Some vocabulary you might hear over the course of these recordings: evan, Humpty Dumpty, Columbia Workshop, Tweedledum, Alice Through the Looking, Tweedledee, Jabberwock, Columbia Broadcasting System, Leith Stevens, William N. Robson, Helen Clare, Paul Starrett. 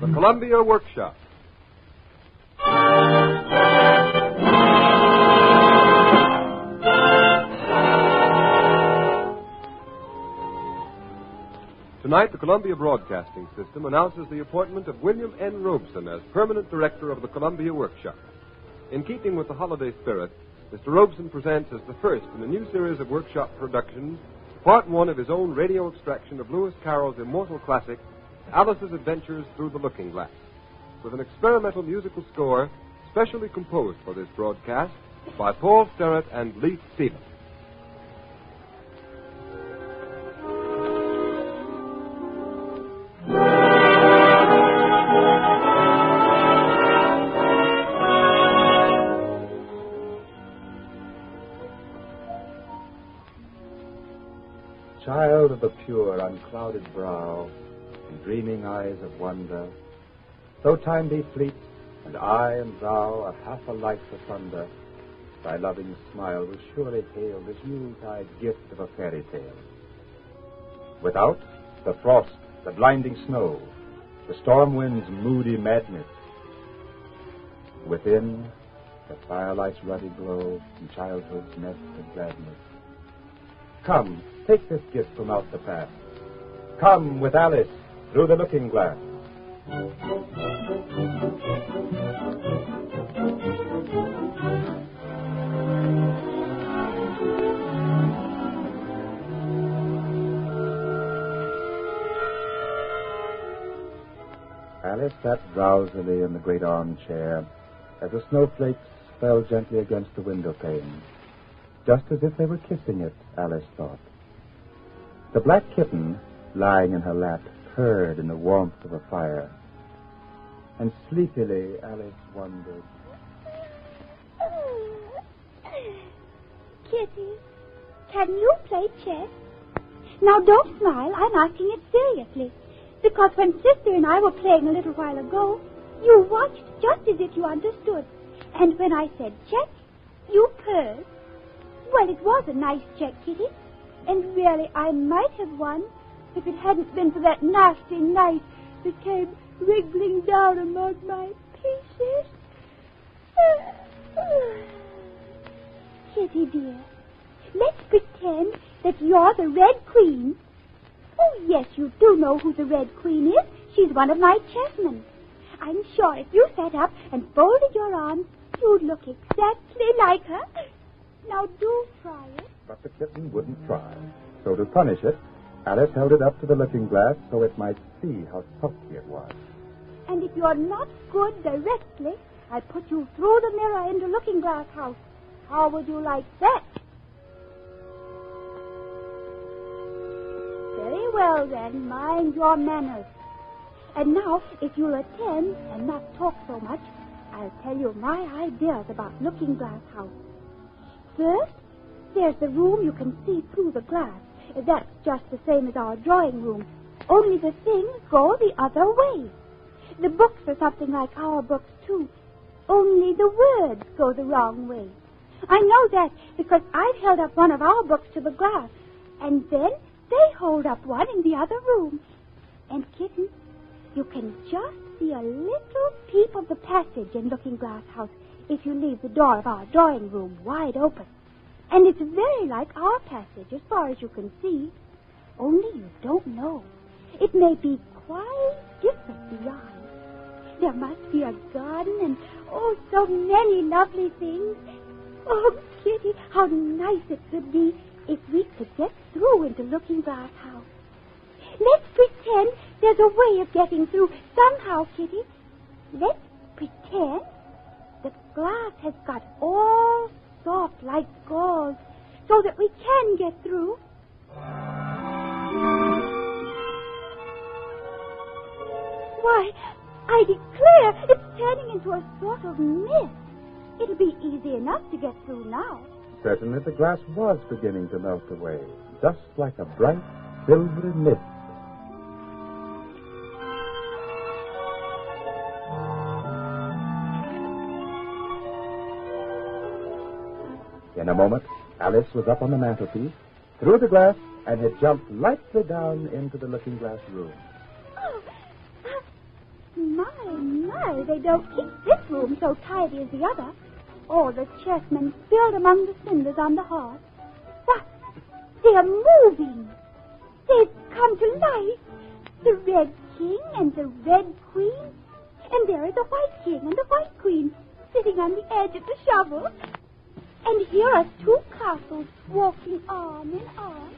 The Columbia Workshop. Tonight, the Columbia Broadcasting System announces the appointment of William N. Robson as permanent director of the Columbia Workshop. In keeping with the holiday spirit, Mr. Robson presents as the first in a new series of workshop productions, part one of his own radio extraction of Lewis Carroll's immortal classic, Alice's Adventures Through the Looking Glass, with an experimental musical score specially composed for this broadcast by Paul Starrett and Leith Stevens. Child of the pure, unclouded brow and dreaming eyes of wonder, though time be fleet and I and thou are half alike asunder, thy loving smile will surely hail this noontide gift of a fairy tale. Without, the frost, the blinding snow, the storm wind's moody madness. Within, the firelight's ruddy glow and childhood's nest of gladness. Come, take this gift from out the past. Come with Alice through the looking glass. Alice sat drowsily in the great armchair as the snowflakes fell gently against the window pane. Just as if they were kissing it, Alice thought. The black kitten, lying in her lap, purred in the warmth of a fire. And sleepily, Alice wondered. Kitty, can you play chess? Now, don't smile. I'm asking it seriously. Because when Sister and I were playing a little while ago, you watched just as if you understood. And when I said check, you purred. Well, it was a nice check, Kitty. And really, I might have won if it hadn't been for that nasty knight that came wriggling down among my pieces. Kitty, dear, let's pretend that you're the Red Queen. Oh, yes, you do know who the Red Queen is. She's one of my chessmen. I'm sure if you sat up and folded your arms, you'd look exactly like her. Now do try it. But the kitten wouldn't try. So to punish it, Alice held it up to the looking glass so it might see how softly it was. And if you're not good directly, I'll put you through the mirror into Looking Glass House. How would you like that? Very well, then. Mind your manners. And now, if you'll attend and not talk so much, I'll tell you my ideas about Looking Glass House. First, there's the room you can see through the glass. That's just the same as our drawing room, only the things go the other way. The books are something like our books, too, only the words go the wrong way. I know that because I've held up one of our books to the glass, and then they hold up one in the other room. And, Kitten, you can just see a little peep of the passage in Looking Glass House if you leave the door of our drawing room wide open. And it's very like our passage as far as you can see. Only you don't know. It may be quite different beyond. There must be a garden and, oh, so many lovely things. Oh, Kitty, how nice it could be if we could get through into Looking Glass House. Let's pretend there's a way of getting through somehow, Kitty. Let's pretend the glass has got all soft like gold, so that we can get through. Why, I declare, it's turning into a sort of mist. It'll be easy enough to get through now. Certainly the glass was beginning to melt away, just like a bright, silvery mist. In a moment, Alice was up on the mantelpiece, through the glass, and had jumped lightly down into the looking glass room. Oh, why they don't keep this room so tidy as the other, or the chessmen spilled among the cinders on the hearth. What? They're moving. They've come to life. The Red King and the Red Queen. And there is the White King and the White Queen sitting on the edge of the shovel. And here are two castles walking arm in arm.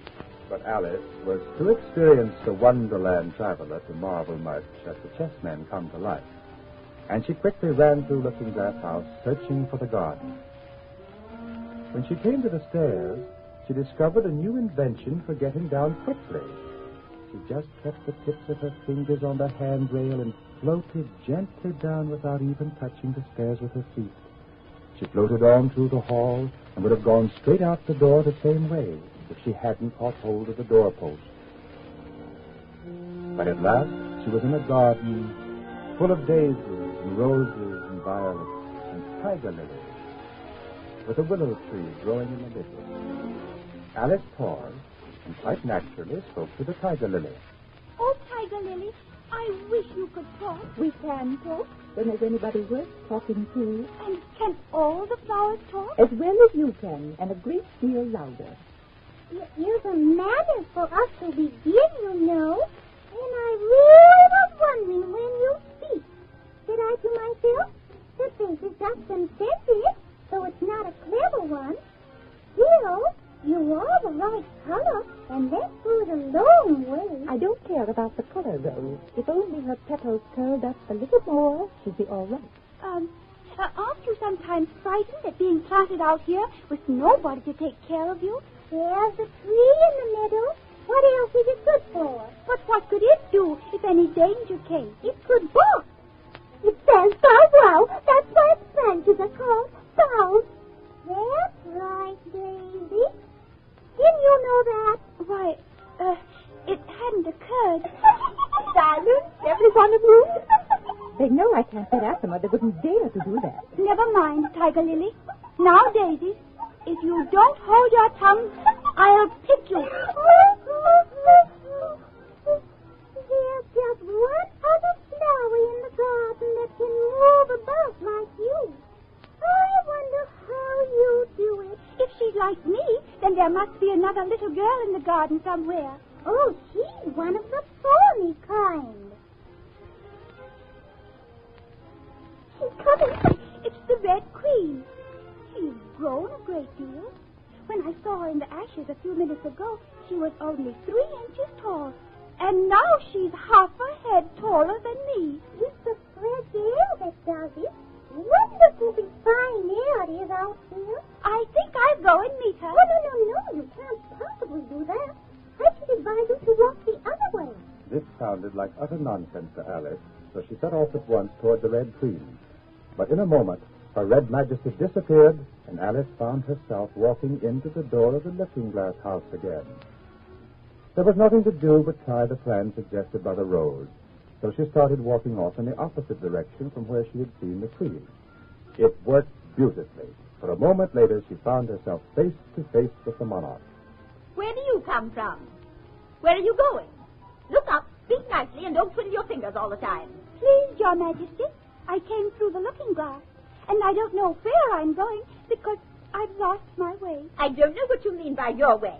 But Alice was too experienced a Wonderland traveler to marvel much at the chessmen come to life. And she quickly ran through Looking Glass House, searching for the garden. When she came to the stairs, she discovered a new invention for getting down quickly. She just kept the tips of her fingers on the handrail and floated gently down without even touching the stairs with her feet. She floated on through the hall and would have gone straight out the door the same way if she hadn't caught hold of the doorpost. But at last she was in a garden full of daisies and roses and violets and tiger lilies, with a willow tree growing in the middle. Alice paused and quite naturally spoke to the tiger lily. Oh, tiger lily, I wish you could talk. We can talk. Then is anybody worth talking to? And can all the flowers talk? As well as you can, and a great deal louder. You're the matter for us to begin, you know. And I really was wondering when you speak. Said I to myself, the thing is just incentive, so it's not a clever one. You know, you are the right color, and that goes a long way. I don't care about the color, Rose. If only her petals curled up a little more, she'd be all right. Aren't you sometimes frightened at being planted out here with nobody to take care of you? There's a tree in the middle. What else is it good for? But what could it do if any danger came? It could bark. It says bow wow. That's why its branches are called bows. That's right, Daisy. Didn't you know that? Why, it hadn't occurred. Silence, every one of you. They know I can't get at them, or they wouldn't dare to do that. Never mind, Tiger Lily. Now, Daisy, if you don't hold your tongue, I'll pick you. There's just one other flower in the garden that can move about like you. I wonder how you do it. If she's like me, then there must be another little girl in the garden somewhere. Oh, she's one of the thorny kind. She's coming. It's the Red Queen. She's grown a great deal. When I saw her in the ashes a few minutes ago, she was only 3 inches tall. And now she's half a head taller than me. It's the fresh air that does it. Wonderful big fine air it is out here. I think I'll go and meet her. Oh, no, you can't possibly do that. I should advise you to walk the other way. This sounded like utter nonsense to Alice, so she set off at once toward the Red Queen. But in a moment, her red majesty disappeared, and Alice found herself walking into the door of the looking-glass house again. There was nothing to do but try the plan suggested by the rose, so she started walking off in the opposite direction from where she had seen the queen. It worked beautifully, for a moment later she found herself face to face with the monarch. Where do you come from? Where are you going? Look up, speak nicely, and don't twiddle your fingers all the time. Please, Your Majesty, I came through the looking-glass. And I don't know where I'm going because I've lost my way. I don't know what you mean by your way.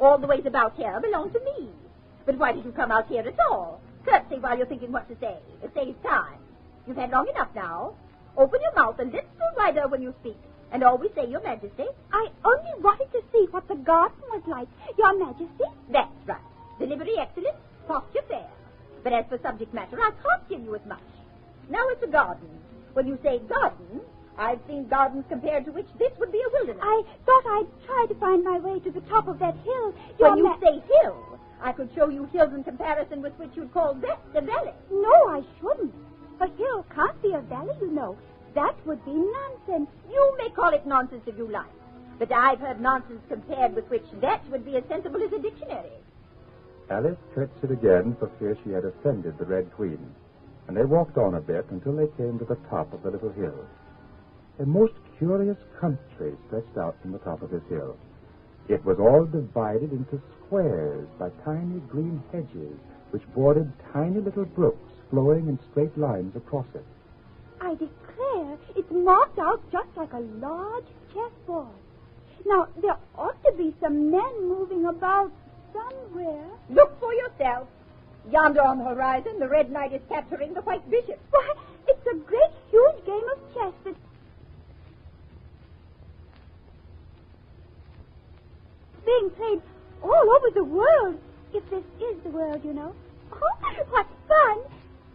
All the ways about here belong to me. But why did you come out here at all? Curtsy while you're thinking what to say. It saves time. You've had long enough now. Open your mouth a little wider when you speak. And always say, Your Majesty. I only wanted to see what the garden was like, Your Majesty. That's right. Delivery excellent, posture fair. But as for subject matter, I can't give you as much. Now it's a garden. When you say garden, I've seen gardens compared to which this would be a wilderness. I thought I'd try to find my way to the top of that hill. When you say hill, I could show you hills in comparison with which you'd call that a valley. No, I shouldn't. A hill can't be a valley, you know. That would be nonsense. You may call it nonsense if you like, but I've heard nonsense compared with which that would be as sensible as a dictionary. Alice curtsied again for fear she had offended the Red Queen. And they walked on a bit until they came to the top of the little hill. A most curious country stretched out from the top of this hill. It was all divided into squares by tiny green hedges, which bordered tiny little brooks flowing in straight lines across it. I declare, it's marked out just like a large chessboard. Now, there ought to be some men moving about somewhere. Look for yourself. Yonder on the horizon, the Red Knight is capturing the White Bishop. Why, it's a great, huge game of chess that... being played all over the world, if this is the world, you know. Oh, what fun!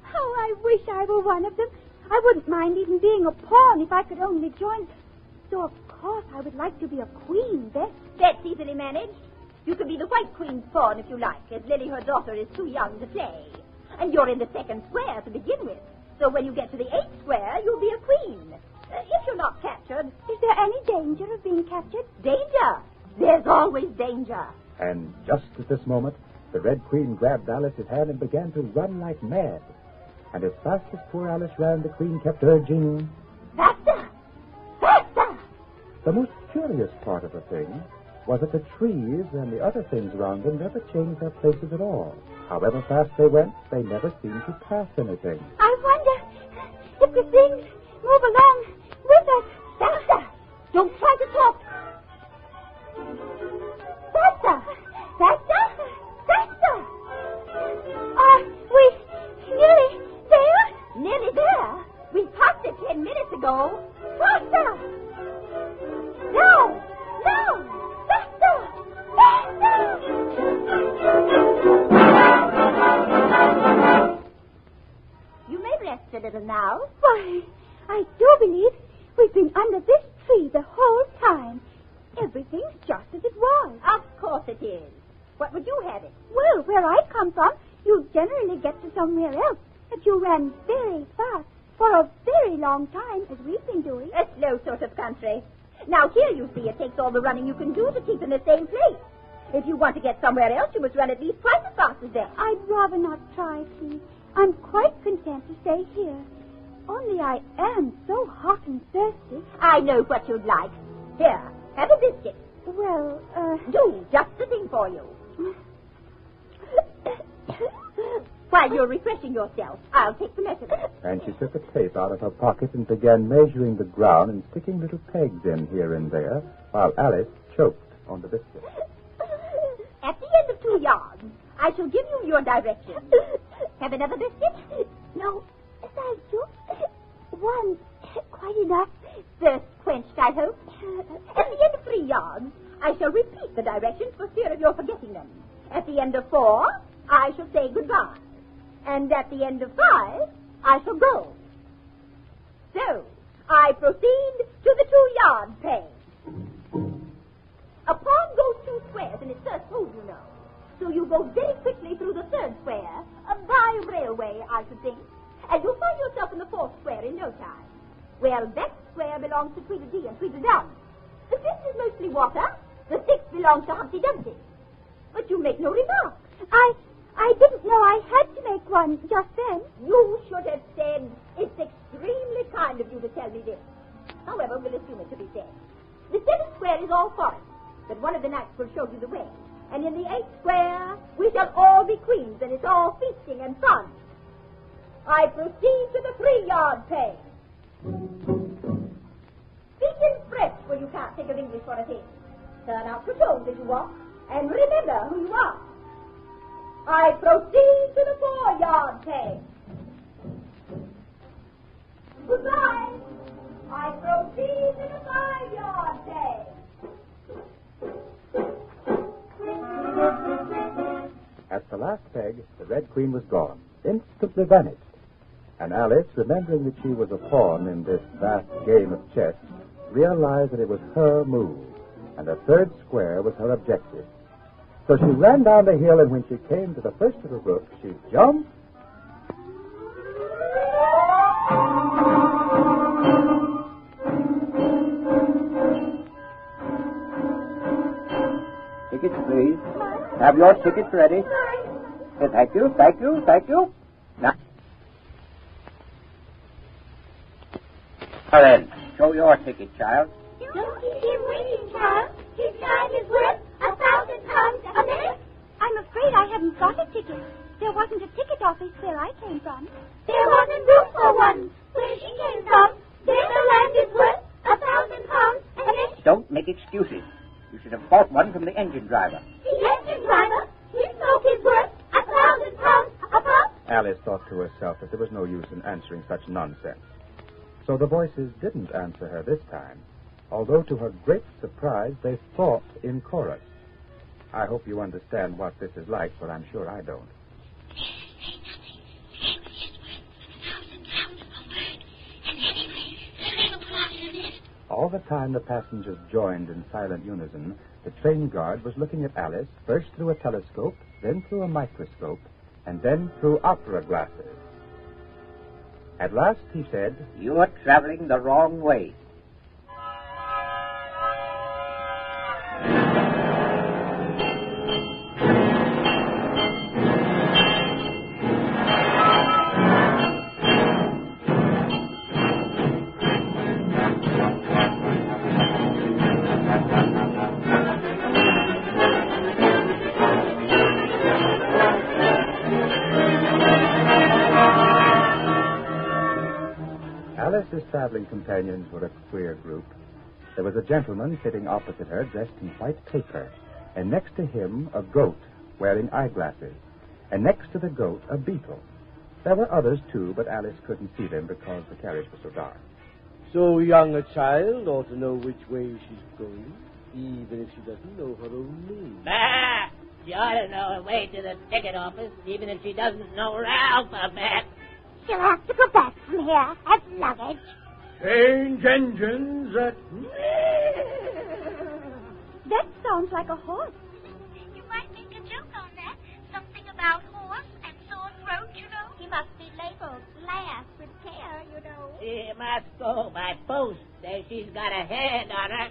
How I wish I were one of them. I wouldn't mind even being a pawn if I could only join. So, of course, I would like to be a queen, Beth. That's easily managed. You could be the White Queen's pawn if you like, as Lily, her daughter, is too young to play. And you're in the second square to begin with. So when you get to the eighth square, you'll be a queen. If you're not captured... Is there any danger of being captured? Danger? There's always danger. And just at this moment, the Red Queen grabbed Alice's hand and began to run like mad. And as fast as poor Alice ran, the Queen kept urging... Faster! Faster! The most curious part of the thing was that the trees and the other things around them never changed their places at all. However fast they went, they never seemed to pass anything. I wonder if the things move along with us. Faster! Don't try to talk. Faster! Faster! Faster! Are we nearly there? Nearly there? We passed it 10 minutes ago. Faster! No! No! Faster! Faster! You may rest a little now. Why, I do believe we've been under this tree the whole time. Everything's just as it was. Of course it is. What would you have it? Well, where I come from, you generally get to somewhere else if you ran very fast for a very long time, as we've been doing. A slow sort of country. Now, here you see it takes all the running you can do to keep in the same place. If you want to get somewhere else, you must run at least twice as fast as that. I'd rather not try, please. I'm quite content to stay here. Only I am so hot and thirsty. I know what you'd like. Here, have a biscuit. Well, do, just the thing for you. While you're refreshing yourself, I'll take the measurement. And she took a tape out of her pocket and began measuring the ground and sticking little pegs in here and there, while Alice choked on the biscuit. At the end of 2 yards, I shall give you your directions. Have another biscuit? No, thank you. One, quite enough. Thirst quenched, I hope. At the end of 3 yards, I shall repeat the directions for fear of your forgetting them. At the end of 4, I shall say goodbye. And at the end of 5, I shall go. So, I proceed to the 2 yard peg. A pawn goes 2 squares in its first move, you know. So you go very quickly through the 3rd square, by railway, I should think. And you'll find yourself in the 4th square in no time. Well, that square belongs to Tweedledee and Tweedledum. The 5th is mostly water. The 6th belongs to Humpty Dumpty. But you make no remark. I didn't know I had to make one just then. You should have said, it's extremely kind of you to tell me this. However, we'll assume it to be said. The 7th square is all forest, but one of the knights will show you the way. And in the 8th square, we shall all be queens, and it's all feasting and fun. I proceed to the 3 yard peg. Speak in French when you can't think of English for a thing. Turn out your toes as you walk, and remember who you are. I proceed to the 4 yard peg. Goodbye. I proceed to the 5 yard peg. At the last peg, the Red Queen was gone, instantly vanished. And Alice, remembering that she was a pawn in this vast game of chess, realized that it was her move, and the 3rd square was her objective. So she ran down the hill, and when she came to the first little rook, she jumped. Tickets, please. Have your tickets ready. Thank you, thank you, thank you. Now, then, show your ticket, child. Don't keep him waiting, child. His time is worth £1,000 a minute. I'm afraid I haven't got a ticket. There wasn't a ticket office where I came from. There wasn't room for one. where she came from, there's a land is worth £1,000 and it... Don't make excuses. You should have bought one from the engine driver. The engine driver? His smoke is worth £1,000 a pop? Alice thought to herself that there was no use in answering such nonsense. So the voices didn't answer her this time, although to her great surprise they fought in chorus. I hope you understand what this is like, but I'm sure I don't. All the time the passengers joined in silent unison, the train guard was looking at Alice, first through a telescope, then through a microscope, and then through opera glasses. At last he said, "You're traveling the wrong way." Alice's traveling companions were a queer group. There was a gentleman sitting opposite her dressed in white paper, and next to him a goat wearing eyeglasses, and next to the goat a beetle. There were others, too, but Alice couldn't see them because the carriage was so dark. So young a child ought to know which way she's going, even if she doesn't know her own name. Bah! She ought to know her way to the ticket office, even if she doesn't know her alphabet. She'll have to go back from here as luggage. Change engines at... That sounds like a horse. You might make a joke on that. Something about horse and sore throat, you know. He must be labeled last with care, you know. She must go by post. Say she's got a head on her.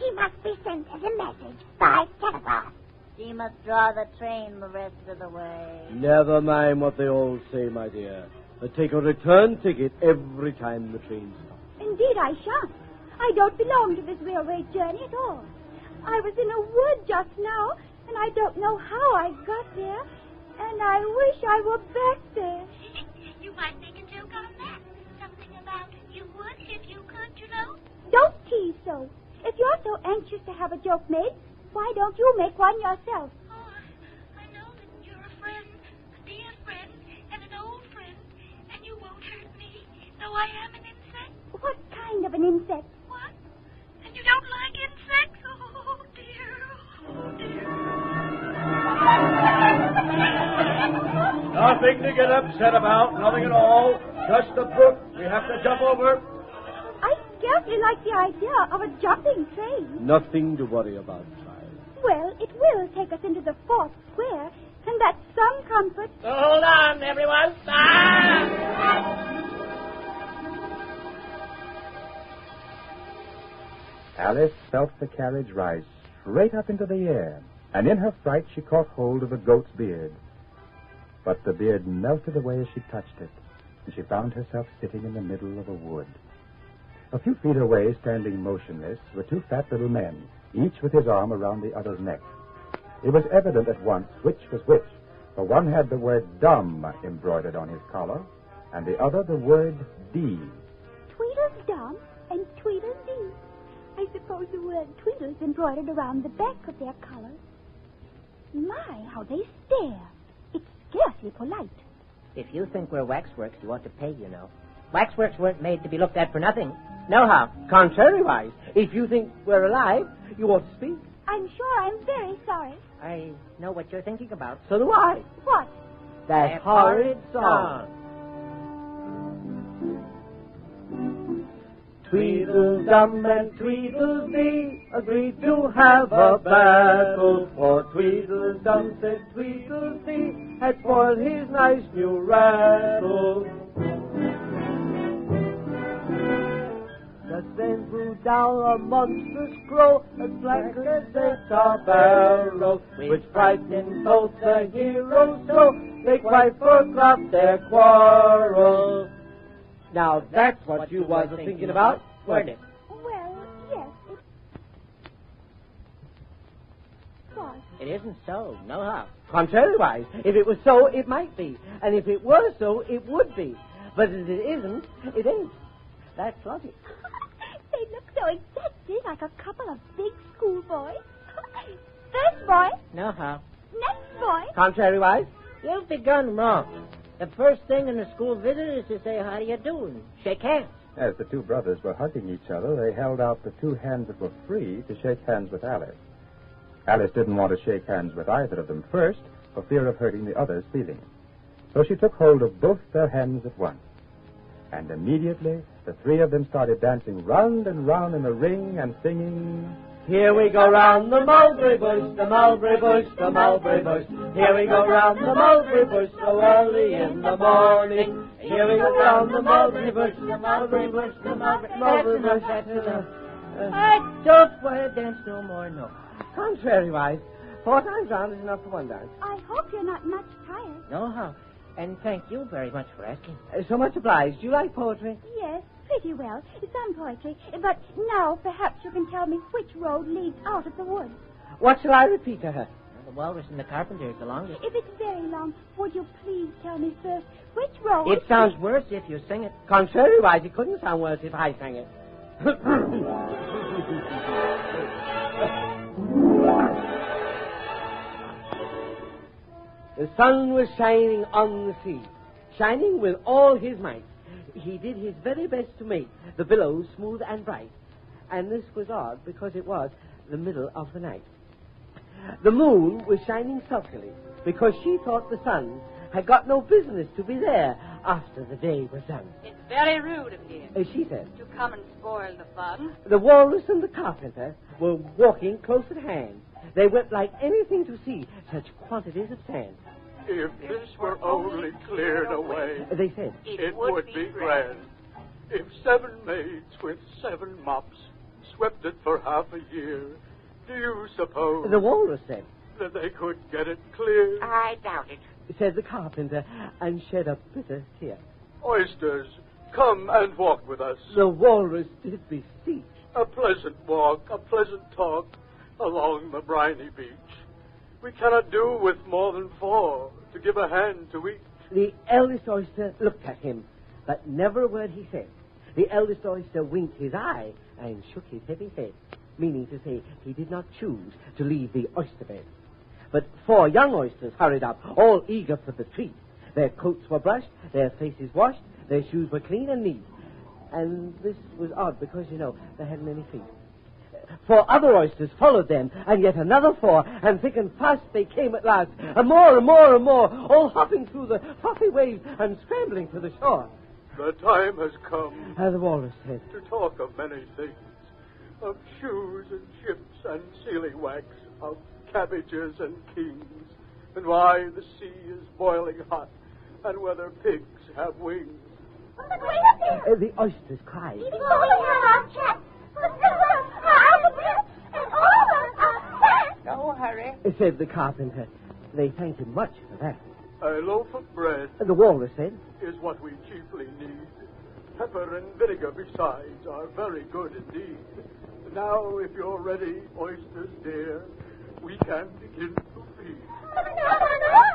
She must be sent as a message by telegraph. She must draw the train the rest of the way. Never mind what they all say, my dear. But take a return ticket every time the train stops. Indeed, I shan't. I don't belong to this railway journey at all. I was in a wood just now, and I don't know how I got here, and I wish I were back there. You might make a joke on that. Something about you would if you could, you know. Don't tease so. If you're so anxious to have a joke made, why don't you make one yourself? Oh, I know that you're a friend, a dear friend, and an old friend. You won't hurt me, though I am an insect. What kind of an insect? What? And you don't like insects? Oh, dear. Oh, dear. Nothing to get upset about. Nothing at all. Just a brook we have to jump over. I scarcely like the idea of a jumping train. Nothing to worry about, child. Well, it will take us into the fourth square, and that's some comfort. So hold on, everyone. Alice felt the carriage rise straight up into the air, and in her fright she caught hold of the goat's beard. But the beard melted away as she touched it, and she found herself sitting in the middle of a wood. A few feet away, standing motionless, were two fat little men, each with his arm around the other's neck. It was evident at once which was which, for one had the word "dumb" embroidered on his collar, and the other the word "dee." Tweedledum and Tweedledee. I suppose the word "tweedle's" embroidered around the back of their collars. My, how they stare. It's scarcely polite. If you think we're waxworks, you ought to pay, you know. Waxworks weren't made to be looked at for nothing. No, how? Contrariwise, if you think we're alive, you ought to speak. I'm sure I'm very sorry. I know what you're thinking about. So do I. What? That horrid song. Tweedledum and Tweedledee agreed to have a battle, for Tweedledum said Tweedledee had spoiled his nice new rattle. Then blew down a monstrous crow, as black as a barrel, which frightened both the heroes, so they quite forgot their quarrel. Now that's what you was thinking about, weren't it? Well, yes. What? It isn't so, no how. Contrariwise, if it was so, it might be, and if it were so, it would be. But if it isn't, it ain't. That's logic. They look so exacting, like a couple of big schoolboys. First boy. No how. Next boy. Contrariwise, you've begun wrong. The first thing in a school visit is to say, how you doing? Shake hands. As the two brothers were hugging each other, they held out the two hands that were free to shake hands with Alice. Alice didn't want to shake hands with either of them first for fear of hurting the other's feelings. So she took hold of both their hands at once. And immediately, the three of them started dancing round and round in the ring and singing... Here we go round the mulberry bush, the mulberry bush, the mulberry bush. Here we go round the mulberry bush so early in the morning. Here we go round the mulberry bush, the mulberry bush, the mulberry bush. I don't want to dance no more, no. Contrariwise, 4 times round is enough for 1 dance. I hope you're not much tired. No, how? And thank you very much for asking. So much obliged. Do you like poetry? Yes, pretty well. Some poetry. But now perhaps you can tell me which road leads out of the woods. What shall I repeat to her? Well, the walrus and the carpenter is the longest. If it's very long, would you please tell me first which road... It sounds worse if you sing it. Contrariwise, it couldn't sound worse if I sang it. The sun was shining on the sea, shining with all his might. He did his very best to make the billows smooth and bright. And this was odd because it was the middle of the night. The moon was shining sulkily because she thought the sun had got no business to be there after the day was done. It's very rude of you, she said, to come and spoil the fun. The walrus and the carpenter were walking close at hand. They went like anything to see such quantities of sand. If this were only cleared away, they said, it would be grand. If 7 maids with 7 mops swept it for half a year, do you suppose... The walrus said. That they could get it cleared? I doubt it, said the carpenter, and shed a bitter tear. Oysters, come and walk with us. The walrus did beseech. A pleasant walk, a pleasant talk, along the briny beach. We cannot do with more than 4 to give a hand to each. The eldest oyster looked at him, but never a word he said. The eldest oyster winked his eye and shook his heavy head, meaning to say he did not choose to leave the oyster bed. But 4 young oysters hurried up, all eager for the treat. Their coats were brushed, their faces washed, their shoes were clean and neat. And this was odd because, you know, they hadn't any feet. 4 other oysters followed them, and yet another 4, and thick and fast they came at last, and more and more and more, all hopping through the frothy waves and scrambling for the shore. The time has come, the walrus said, to talk of many things, of shoes and ships and sealy-wax, of cabbages and kings, and why the sea is boiling hot, and whether pigs have wings. But wait up there! The oysters cried. Before we have our chat, no hurry, said the carpenter. They thanked him much for that. A loaf of bread, the walrus said, is what we chiefly need. Pepper and vinegar, besides, are very good indeed. Now, if you're ready, oysters dear, we can begin to feed.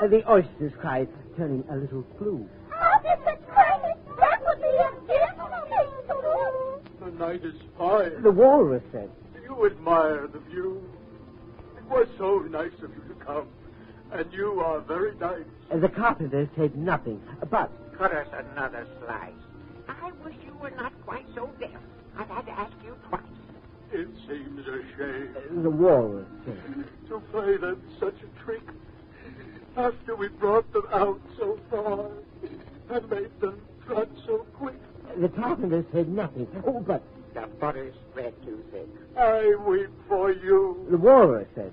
No. The oysters cried, turning a little blue. That would be a beautiful thing to do. The night is fine, the walrus said. You admire the view. It was so nice of you to come, and you are very nice. The carpenter said nothing, but... Cut us another slice. I wish you were not quite so deaf. I've had to ask you twice. It seems a shame, the walrus said, to play them such a trick after we brought them out so far and made them trot so quick. The carpenter said nothing, but... The butter's red, you said. I weep for you, the walrus said.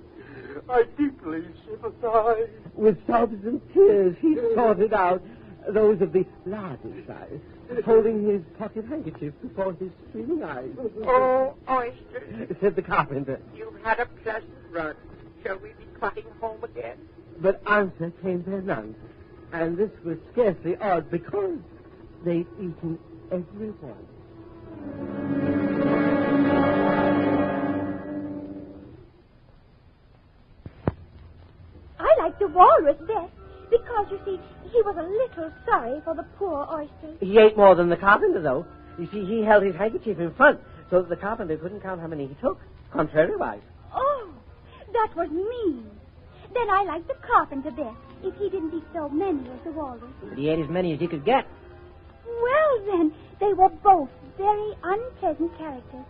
I deeply sympathize. With sobs and tears, he sorted out those of the largest size, holding his pocket handkerchief before his streaming eyes. Oh, oyster, said the carpenter. You've had a pleasant run. Shall we be trotting home again? But answer came to none, and this was scarcely odd because they'd eaten every one. I like the walrus best Because, you see, he was a little sorry for the poor oysters. He ate more than the carpenter, though. You see, he held his handkerchief in front so that the carpenter couldn't count how many he took, contrariwise. Oh, that was mean. Then I liked the carpenter best, if he didn't eat so many as the walrus. But he ate as many as he could get. Well, then, they were both very unpleasant characters.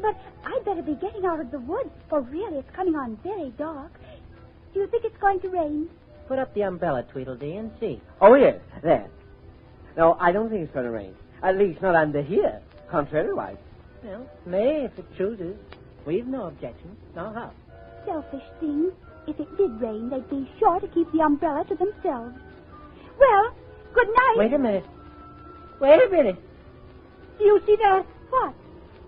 But I'd better be getting out of the woods, for really it's coming on very dark. Do you think it's going to rain? Put up the umbrella, Tweedledee, and see. Oh, yes, there. No, I don't think it's going to rain. At least not under here, contrariwise. Well, may, if it chooses. We've no objection. No how. Selfish things. If it did rain, they'd be sure to keep the umbrella to themselves. Well, good night. Wait a minute. Do you see that? What?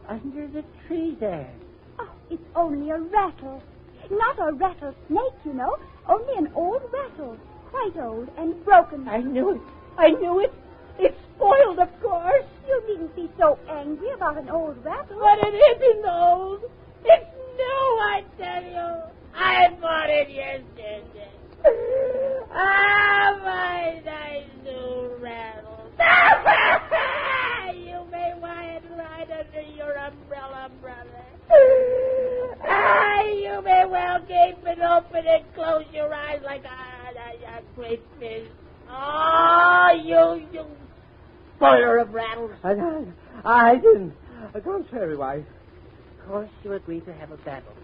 Under the tree there. Oh, it's only a rattle. Not a rattlesnake, you know. Only an old rattle. Quite old and broken. I knew it. It's spoiled, of course. You needn't be so angry about an old rattle. But it isn't old. It's new, I tell you. I bought it yesterday. Ah, my nice new rattle. You may want it right under your umbrella, brother. Ah, you may well gape it open and close your eyes like a great fish. Oh, you spoiler of rattles. I didn't. Contrariwise. Of course you agreed to have a battle.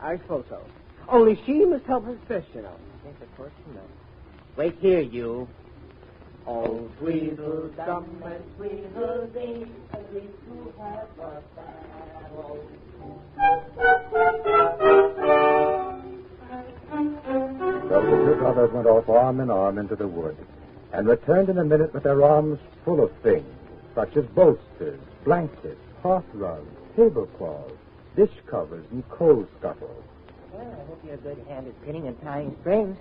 I suppose so. Only she must help us first, you know. Yes, of course you know. Wait here, you. Oh, Tweedledum and Tweedledee, agree to have a battle. The two brothers went off arm in arm into the wood and returned in a minute with their arms full of things, such as bolsters, blankets, hearth rugs, tablecloths, dish covers, and coal scuttles. Well, I hope you're a good hand at pinning and tying strings.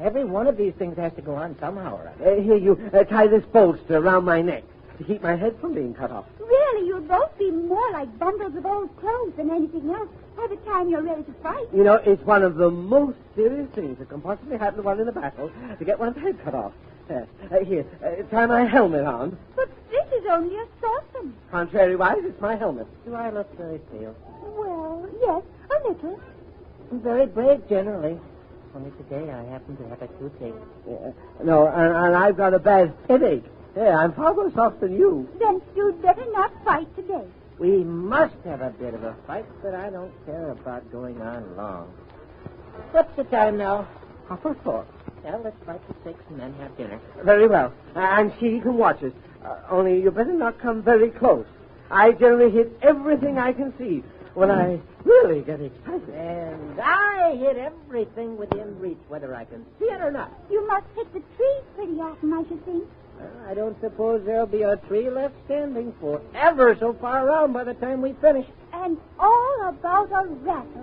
Every one of these things has to go on somehow or other. Here, you tie this bolster around my neck to keep my head from being cut off. Really, you'll both be more like bundles of old clothes than anything else by the time you're ready to fight. You know, it's one of the most serious things that can possibly happen to one in a battle, to get one's head cut off. Try my helmet on. But this is only a saucepan. Contrariwise, it's my helmet. Do I look very pale? Well, yes, a little. I'm very brave, generally. Only today I happen to have a toothache. No, and I've got a bad headache. Yeah, I'm far worse off than you. Then you'd better not fight today. We must have a bit of a fight, but I don't care about going on long. What's the time now? 4:30. Well, let's fight till 6 and then have dinner. Very well. And she can watch us. Only you better not come very close. I generally hit everything I can see when I really get excited. And I hit everything within reach, whether I can see it or not. You must hit the tree pretty often, I should think. I don't suppose there'll be a tree left standing forever so far around by the time we finish. And all about a rattle.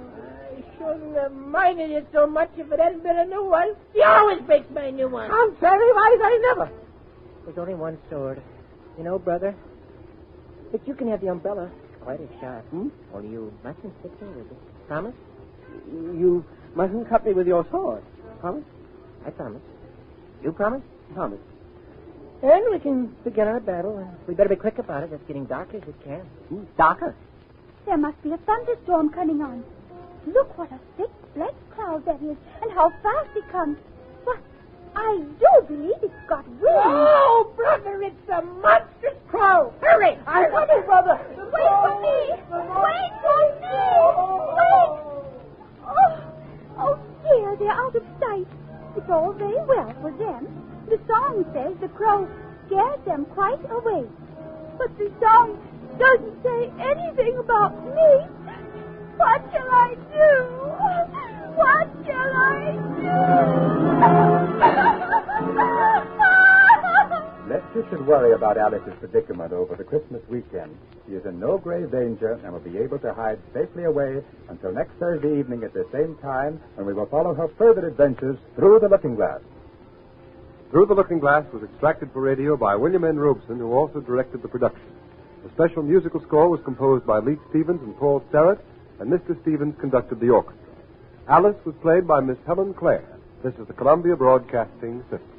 I shouldn't have minded it so much if it hadn't been a new one. He always makes my new one. I'm sorry, wise, I never. There's only one sword. You know, brother, but you can have the umbrella. It's quite a shot. Only you mustn't hit me with it. Promise? You mustn't cut me with your sword. Promise? I promise. You promise? Promise. And we can begin our battle. We better be quick about it. It's getting darker as it can. Darker? There must be a thunderstorm coming on. Look what a thick black cloud that is, and how fast it comes. What? I do believe it's got wind. Oh, brother, it's a monstrous cloud. Hurry! I'm coming, brother. Wait for me! Wait! Oh, dear, they're out of sight. It's all very well for them. The song says the crow scared them quite away. But the song doesn't say anything about me. What shall I do? What shall I do? Lester should worry about Alice's predicament over the Christmas weekend. She is in no grave danger and will be able to hide safely away until next Thursday evening at the same time, when we will follow her further adventures through the Looking Glass. Through the Looking Glass was extracted for radio by William N. Robson, who also directed the production. The special musical score was composed by Leith Stevens and Paul Starrett, and Mr. Stevens conducted the orchestra. Alice was played by Miss Helen Clare. This is the Columbia Broadcasting System.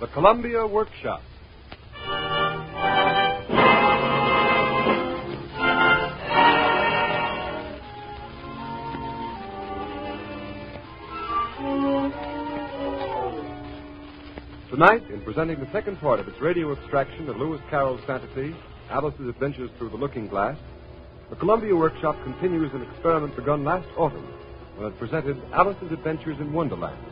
The Columbia Workshop. Tonight, in presenting the second part of its radio extraction of Lewis Carroll's fantasy, Alice's Adventures Through the Looking Glass, the Columbia Workshop continues an experiment begun last autumn when it presented Alice's Adventures in Wonderland.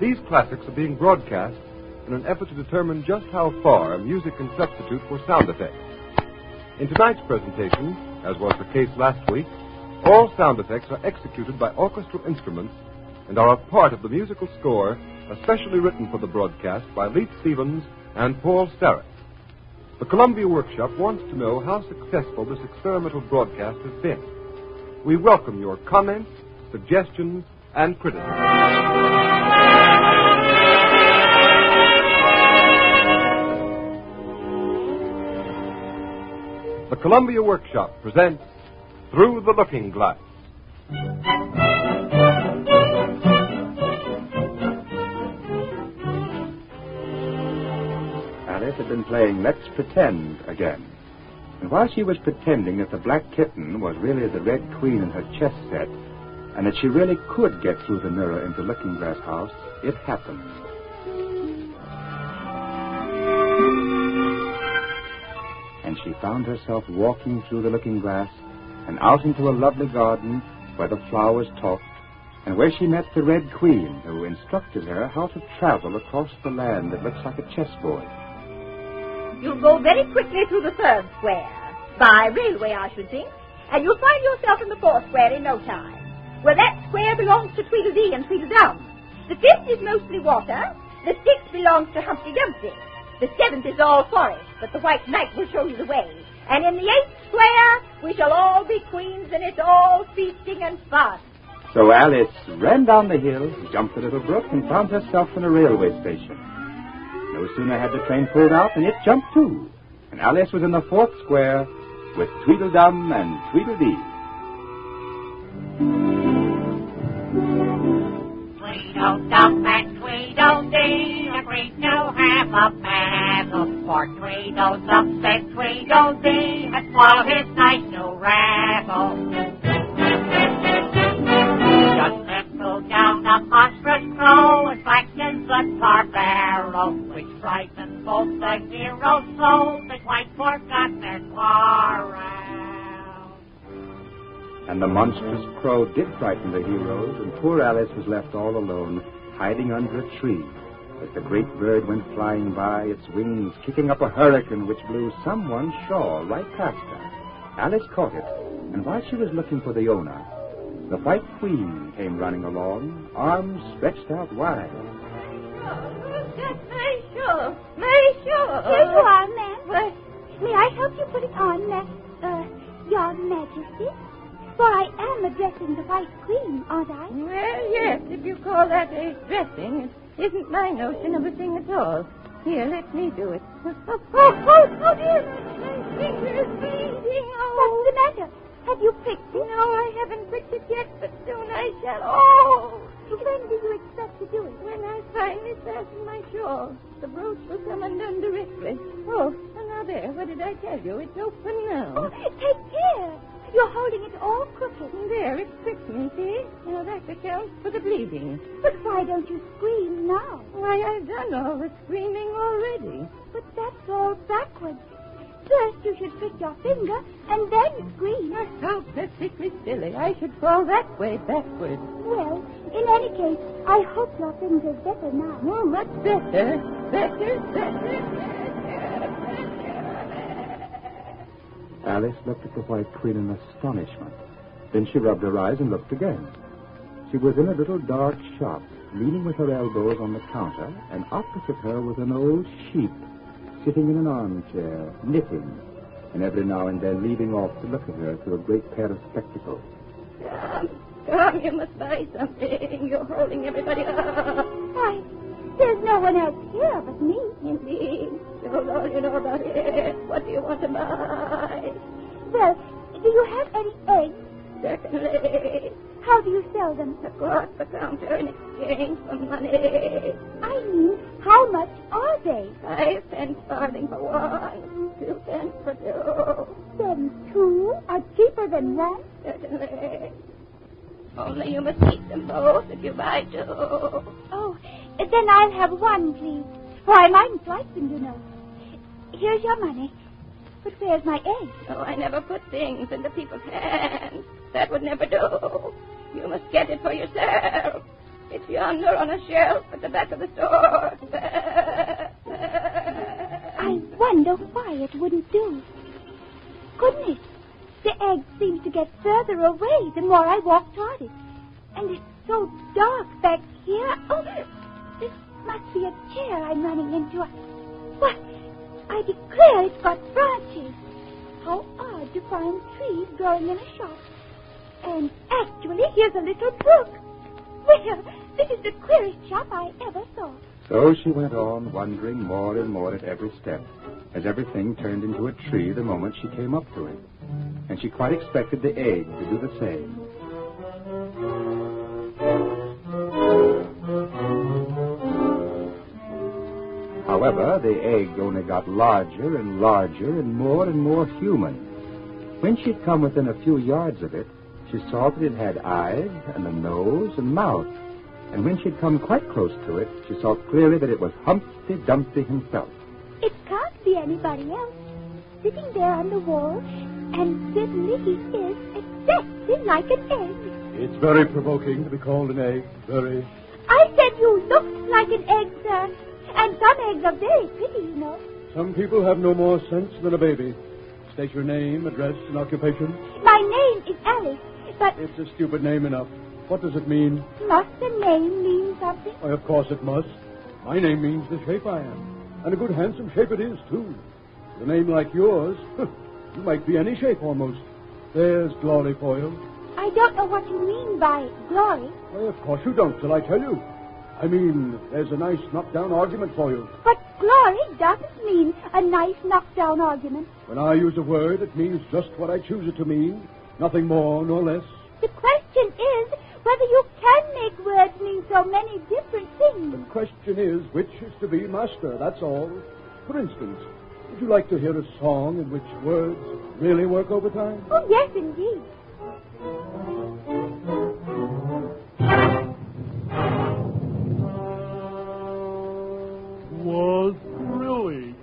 These classics are being broadcast in an effort to determine just how far music can substitute for sound effects. In tonight's presentation, as was the case last week, all sound effects are executed by orchestral instruments and are a part of the musical score especially written for the broadcast by Leith Stevens and Paul Starrett. The Columbia Workshop wants to know how successful this experimental broadcast has been. We welcome your comments, suggestions, and criticism. The Columbia Workshop presents Through the Looking Glass. Alice had been playing Let's Pretend again. And while she was pretending that the black kitten was really the Red Queen in her chess set, and that she really could get through the mirror into Looking Glass House, it happened. And she found herself walking through the looking glass and out into a lovely garden where the flowers talked and where she met the Red Queen, who instructed her how to travel across the land that looks like a chessboard. You'll go very quickly through the third square, by railway, I should think, and you'll find yourself in the fourth square in no time. Well, that square belongs to Tweedledee and Tweedledum. The fifth is mostly water. The sixth belongs to Humpty Dumpty. The seventh is all forest, but the white knight will show you the way. And in the eighth square, we shall all be queens, and it's all feasting and fun. So Alice ran down the hill, jumped a little brook, and found herself in a railway station. No sooner had the train pulled out than it jumped too. And Alice was in the fourth square with Tweedledum and Tweedledee. Tweedledum and Tweedledee, a great new half a man. For Tweedle's upset Tweedledee and swallow his nice new rabble. Just nestled down the monstrous crow and blackens the tar barrel, which frightens both the hero's souls and quite forgot their quarrel. And the monstrous crow did frighten the heroes, and poor Alice was left all alone, hiding under a tree. As the great bird went flying by, its wings kicking up a hurricane which blew someone's shawl right past her. Alice caught it, and while she was looking for the owner, the White Queen came running along, arms stretched out wide. My shawl! My shawl! Here you are, ma'am. What? May I help you put it on, Your Majesty? For I am addressing the White Queen, aren't I? Well, yes, if you call that a dressing, it's isn't my notion of a thing at all. Here, let me do it. Oh, dear. My finger is bleeding. Oh. What's the matter? Have you pricked it? No, I haven't pricked it yet, but soon I shall. Oh! When do you expect to do it? When I finally fasten my shawl. The brooch will come undone directly. Oh, and now there. What did I tell you? It's open now. Oh, take care. You're holding it all crooked. There, it's pricked, see? Now that accounts for the bleeding. But why don't you scream now? Why, I've done all the screaming already. But that's all backwards. First you should prick your finger, and then you scream. Oh, that's sickly silly. I should fall that way backwards. Well, in any case, I hope your finger's better now. Oh, much better. Better. Alice looked at the White Queen in astonishment. Then she rubbed her eyes and looked again. She was in a little dark shop, leaning with her elbows on the counter, and opposite her was an old sheep, sitting in an armchair, knitting, and every now and then leaving off to look at her through a great pair of spectacles. Come, you must buy something. You're holding everybody up. Why, there's no one else here but me. Indeed. You're all you know about it. What do you want to buy? Well, do you have any eggs? Certainly. How do you sell them? Across the counter in exchange for money. I mean, how much are they? 5 cents farthing for one, 2 cents for two. Then two are cheaper than one? Certainly. Only you must eat them both if you buy two. Oh, then I'll have one, please. For I mightn't like them, you know. Here's your money. But where's my egg? Oh, I never put things into people's hands. That would never do. You must get it for yourself. It's yonder on a shelf at the back of the store. I wonder why it wouldn't do. Couldn't it? The egg seems to get further away the more I walk toward it. And it's so dark back here. Oh, this must be a chair I'm running into. What? I declare it's got branches. How odd to find trees growing in a shop. And actually, here's a little brook. Well, this is the queerest shop I ever saw. So she went on, wondering more and more at every step, as everything turned into a tree the moment she came up to it. And she quite expected the egg to do the same. However, the egg only got larger and larger and more human. When she'd come within a few yards of it, she saw that it had eyes and a nose and mouth. And when she'd come quite close to it, she saw clearly that it was Humpty Dumpty himself. It can't be anybody else. Sitting there on the wall, and certainly he is exactly like an egg. It's very provoking to be called an egg, very. I said you looked like an egg, sir. And some eggs are very pretty, you know. Some people have no more sense than a baby. State your name, address, and occupation. My name is Alice. But it's a stupid name enough. What does it mean? Must the name mean something? Why, of course it must. My name means the shape I am. And a good handsome shape it is, too. With a name like yours, you might be any shape almost. There's glory for you. I don't know what you mean by glory. Why, of course you don't, till I tell you. I mean, there's a nice knockdown argument for you. But glory doesn't mean a nice knockdown argument. When I use a word, it means just what I choose it to mean. Nothing more, nor less. The question is whether you can make words mean so many different things. The question is which is to be master, that's all. For instance, would you like to hear a song in which words really work over time? Oh, yes, indeed. Was really,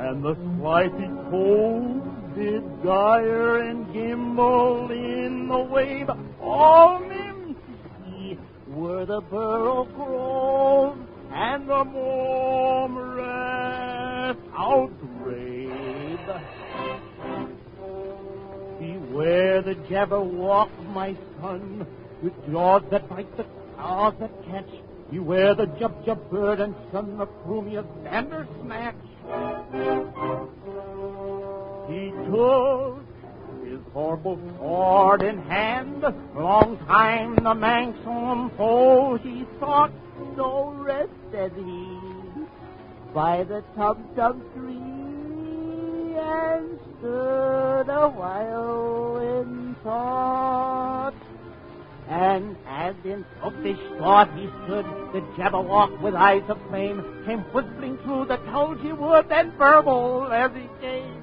and the slighty cold did gyre and gimble in the wave. All mimsy were the burrow groves and the momreth outgrave. Beware the Jabberwock, my son, with jaws that bite, the claws that catch. Beware the jub-jub bird and son of Crumia's Bandersnatch. He took his horrible sword in hand. Long time the manxome foe he sought, so rested he by the tub-tub tree and stood a while in thought. And as in selfish thought he stood, the Jabberwock with eyes of flame came whistling through the tulgey wood and burbled as he came.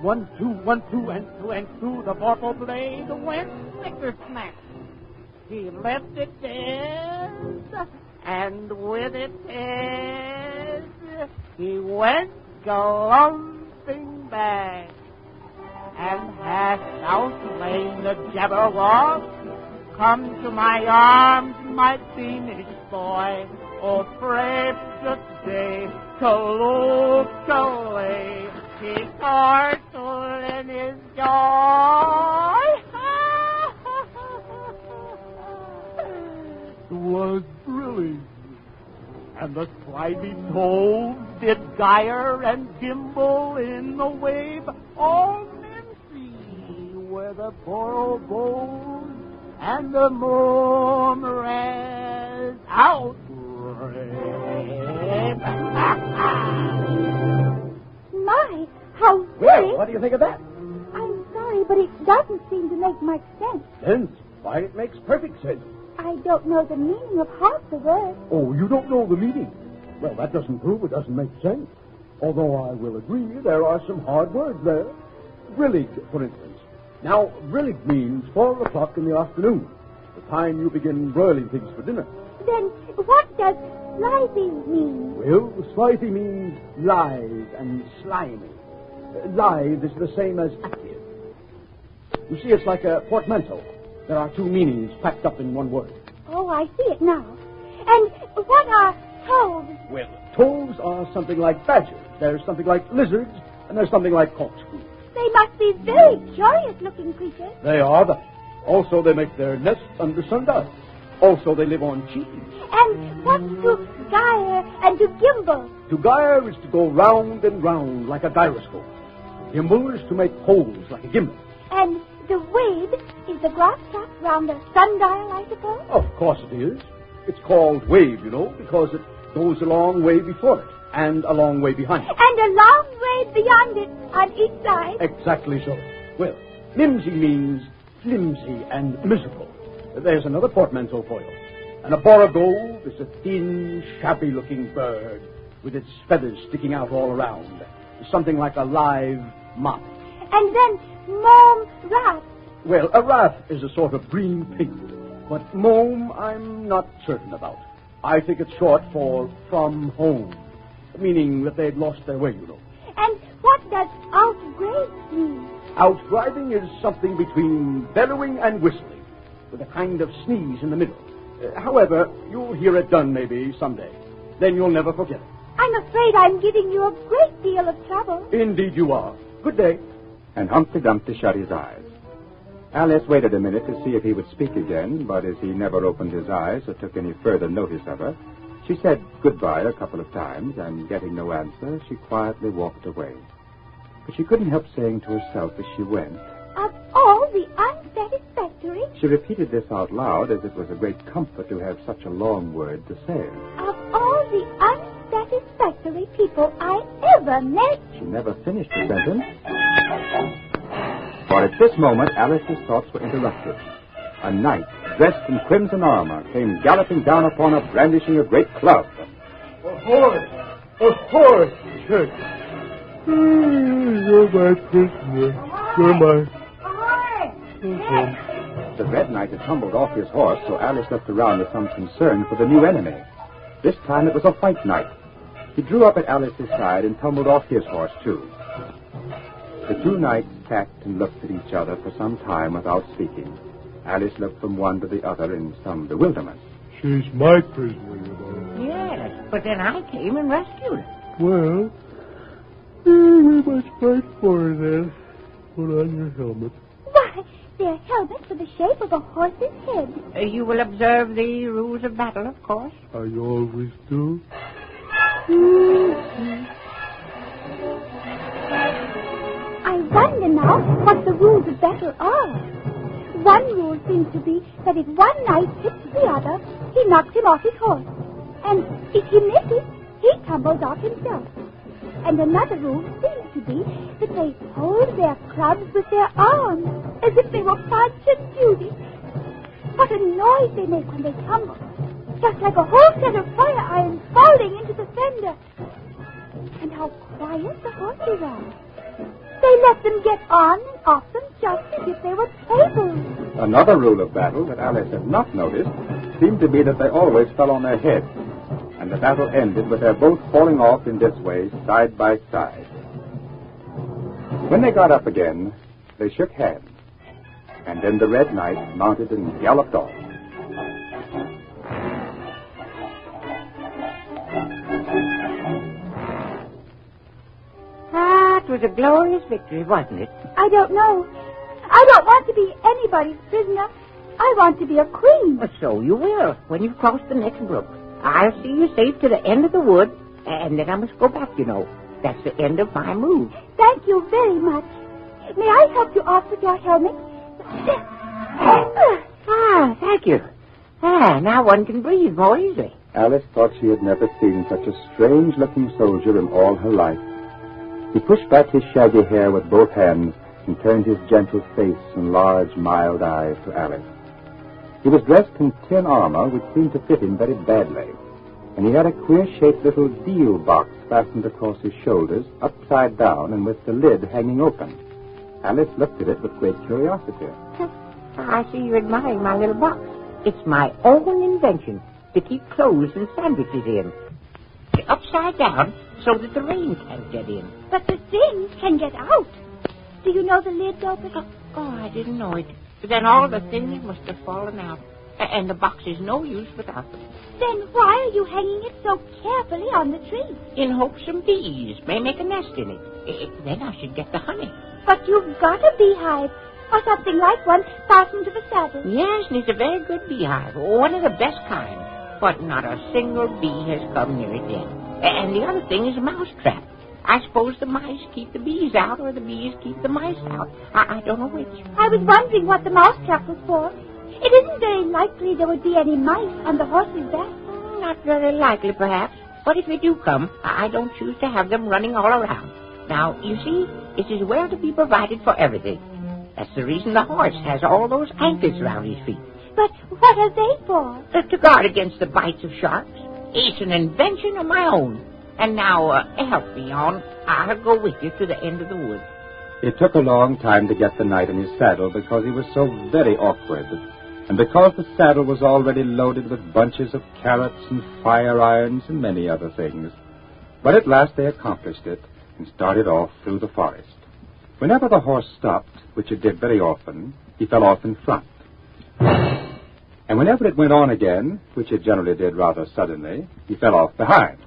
One, two, and two, and two, the mortal blade went snicker-snack. He left it dead, and with it dead, he went galumphing back, and hath outlain the Jabberwock. Come to my arms, my beamish boy, or brave today, Calookalay, his heart in his joy. and the slimy toad did gyre and gimble in the wave. All men see where the coral goes, and the moon res out. My, how silly! Well, what do you think of that? I'm sorry, but it doesn't seem to make much sense. Sense? Why, it makes perfect sense. I don't know the meaning of half the words. Oh, you don't know the meaning? Well, that doesn't prove it doesn't make sense. Although I will agree, there are some hard words there. Brillig, for instance. Now, brillig means 4 o'clock in the afternoon, the time you begin broiling things for dinner. Then what does slithy mean? Well, slithy means live and slimy. Live is the same as active. You see, it's like a portmanteau. There are two meanings packed up in one word. Oh, I see it now. And what are toves? Well, toves are something like badgers. There's something like lizards, and there's something like corkscrews. They must be very curious-looking creatures. They are, but also they make their nests under sundials. Also, they live on cheese. And what's to gyre and to gimble? To gyre is to go round and round like a gyroscope. Gimble is to make holes like a gimlet. And the wave is the grass trapped round a sundial, I suppose? Of course it is. It's called wave, you know, because it goes a long way before it and a long way behind it. And a long way beyond it on each side. Exactly so. Well, flimsy means flimsy and miserable. There's another portmanteau for you. An aborigo is a thin, shabby-looking bird with its feathers sticking out all around. Something like a live mop. And then mome rat. Well, a rat is a sort of green pig, but mome I'm not certain about. I think it's short for from home, meaning that they'd lost their way, you know. And what does outgrabe mean? Outgribing is something between bellowing and whistling, with a kind of sneeze in the middle. However, you'll hear it done maybe someday. Then you'll never forget it. I'm afraid I'm giving you a great deal of trouble. Indeed you are. Good day. And Humpty Dumpty shut his eyes. Alice waited a minute to see if he would speak again, but as he never opened his eyes or took any further notice of her, she said goodbye a couple of times, and getting no answer, she quietly walked away. But she couldn't help saying to herself as she went, "Of all the unsatisfactory..." She repeated this out loud as it was a great comfort to have such a long word to say. "Of all the unsatisfactory people I ever met..." She never finished the sentence, for at this moment Alice's thoughts were interrupted. A knight dressed in crimson armor came galloping down upon her, brandishing a great club. A horse, Church. You're my prisoner. You're my... The Red Knight had tumbled off his horse, so Alice looked around with some concern for the new enemy. This time it was a White Knight. He drew up at Alice's side and tumbled off his horse, too. The two knights tacked and looked at each other for some time without speaking. Alice looked from one to the other in some bewilderment. "She's my prisoner, you know." "Yes, but then I came and rescued her." "Well, we must fight for her then. Put on your helmet." "Why, their helmets are the shape of a horse's head." "You will observe the rules of battle, of course." "I always do." "I wonder now what the rules of battle are. One rule seems to be that if one knight hits the other, he knocks him off his horse. And if he misses, he tumbles off himself. And another rule seems to be that they hold their clubs with their arms, as if they were parts of duty. What a noise they make when they tumble, just like a whole set of fire irons falling into the fender. And how quiet the horses are. They let them get on and off them just as if they were tables." Another rule of battle that Alice had not noticed seemed to be that they always fell on their heads. And the battle ended with their both falling off in this way, side by side. When they got up again, they shook hands, and then the Red Knight mounted and galloped off. Ah, it was a glorious victory, wasn't it? "I don't know. I don't want to be anybody's prisoner. I want to be a queen." "So you will, when you've crossed the next brook. I'll see you safe to the end of the wood, and then I must go back, you know. That's the end of my move. Thank you very much. May I help you off with your helmet? Ah, thank you. Ah, now one can breathe more easily. Alice thought she had never seen such a strange-looking soldier in all her life. He pushed back his shaggy hair with both hands and turned his gentle face and large, mild eyes to Alice. He was dressed in tin armor, which seemed to fit him very badly, and he had a queer-shaped little deal box fastened across his shoulders, upside down and with the lid hanging open. Alice looked at it with great curiosity. I see you're admiring my little box. It's my own invention to keep clothes and sandwiches in. They're upside down so that the rain can't get in. But the things can get out. Do you know the lid's open? Oh, I didn't know it. But then all the things must have fallen out. And the box is no use without them. Then why are you hanging it so carefully on the tree? In hopes some bees may make a nest in it. Then I should get the honey. But you've got a beehive, or something like one fastened to the saddle. Yes, and it's a very good beehive, one of the best kind. But not a single bee has come near it yet. And the other thing is a mouse trap. I suppose the mice keep the bees out, or the bees keep the mice out. I don't know which. I was wondering what the mouse trap was for. It isn't very likely there would be any mice on the horse's back. Not very likely, perhaps. But if they do come, I don't choose to have them running all around. Now, you see, it is well to be provided for everything. That's the reason the horse has all those anchors around his feet. But what are they for? To guard against the bites of sharks. It's an invention of my own. And now, help me on. I'll go with you to the end of the wood. It took a long time to get the knight in his saddle because he was so very awkward. And because the saddle was already loaded with bunches of carrots and fire irons and many other things. But at last they accomplished it and started off through the forest. Whenever the horse stopped, which it did very often, he fell off in front. And whenever it went on again, which it generally did rather suddenly, he fell off behind.